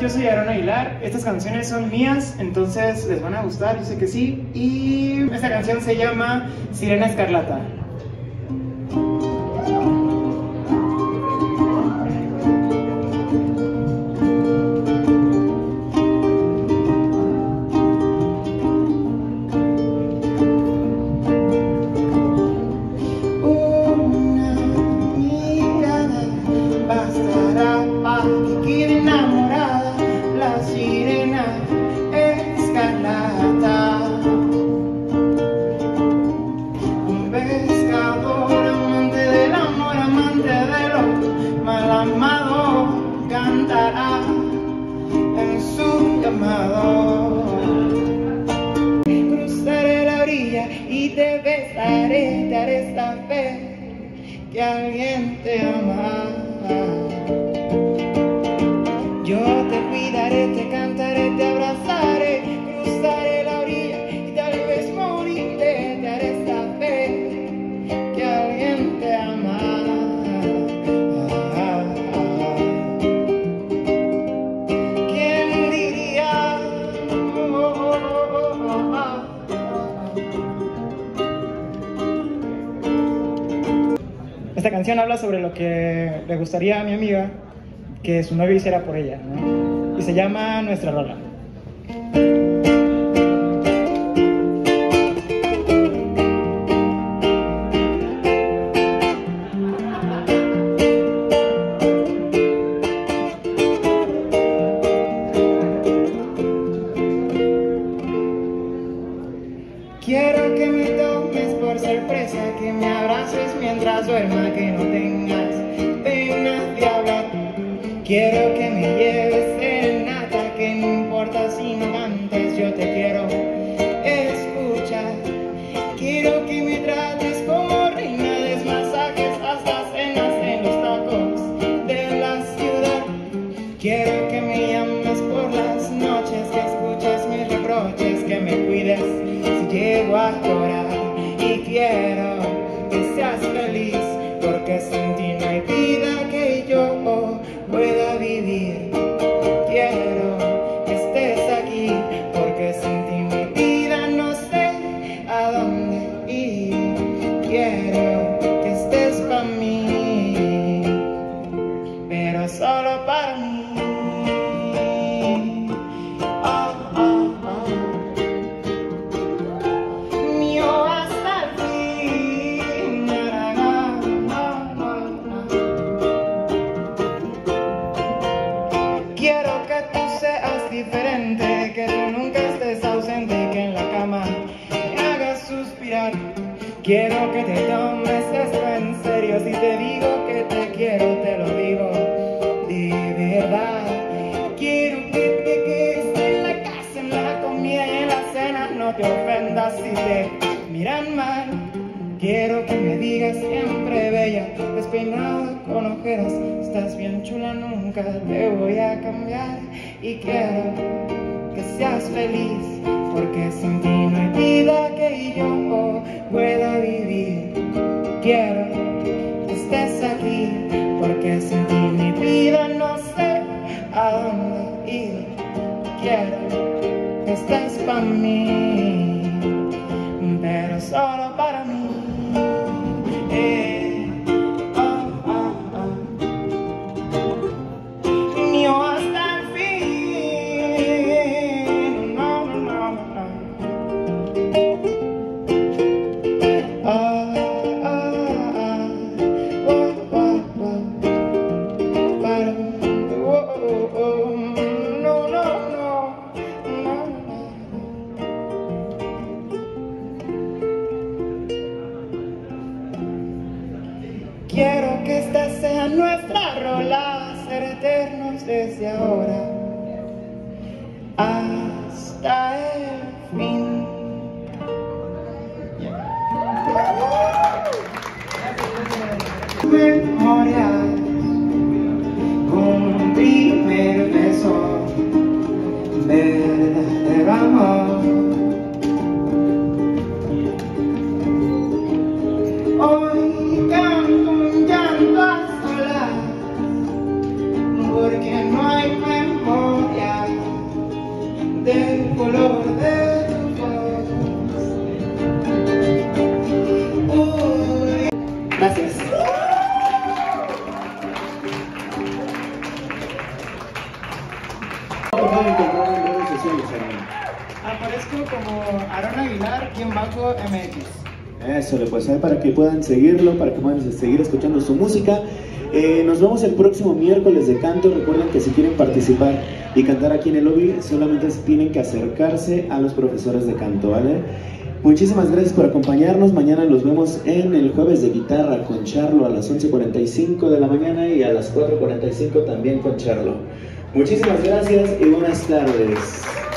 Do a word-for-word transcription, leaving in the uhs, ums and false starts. yo soy Aaron Aguilar, estas canciones son mías, entonces les van a gustar, yo sé que sí. Y esta canción se llama Sirena Escarlata. En su llamado cruzaré la orilla y te besaré, te haré saber que alguien te ama. Yo te cuidaré, te cantaré, te abrazaré. Cruzaré la orilla y tal vez moriré, te haré saber que alguien te ama. Esta canción habla sobre lo que le gustaría a mi amiga que su novio hiciera por ella, ¿no? Y se llama Nuestra Rola. Quiero que me tomes por sorpresa, que me abraces mientras duerma, que no tengas penas de hablar. Quiero que me lleves serenata, que no importa si no cantes, yo te quiero escuchar. Quiero que me trates como reina, des masajes hasta cenas en los tacos de la ciudad. Quiero que me llames por las noches, que escuches mis reproches, que me cuides. Llego a llorar y quiero que seas feliz, porque sin ti no hay vida que yo pueda vivir. Quiero que estés aquí, porque sin ti mi vida no sé a dónde ir. Quiero que estés para mí, pero solo para mí. Diferente, que tú nunca estés ausente y que en la cama me hagas suspirar. Quiero que te tomes esto en serio, si te digo que te quiero, te lo digo de verdad. Quiero que te quedes en la casa, en la comida y en la cena, no te ofendas si te miran mal. Quiero que me digas siempre bella, despeinada con ojeras, estás bien chula, nunca te voy a cambiar. Y quiero que seas feliz, porque sin ti no hay vida que yo pueda vivir. Quiero que estés aquí, porque sin ti mi vida no sé a dónde ir. Quiero que estés para mí, pero solo para mí. Eh, oh, oh, oh. Mío hasta el fin. No, no, no. Oh, oh, oh, oh, oh. Para, oh, oh, oh. No, no, no, no, no. Quiero que esta sea nuestra rola, ser eternos desde ahora hasta el fin. Memorias con un primer beso, verdadero amor. Porque no hay mejor. ¿Cómo te pueden encontrar en redes sociales, Aaron? Aparezco como Aaron Aguilar y en Banco M X. Eso, pues ahí para que puedan seguirlo, para que puedan seguir escuchando su música. Eh, nos vemos el próximo miércoles de canto. Recuerden que si quieren participar y cantar aquí en el lobby, solamente tienen que acercarse a los profesores de canto, ¿vale? Muchísimas gracias por acompañarnos. Mañana nos vemos en el jueves de guitarra con Charlo a las once cuarenta y cinco de la mañana y a las cuatro cuarenta y cinco también con Charlo. Muchísimas gracias y buenas tardes.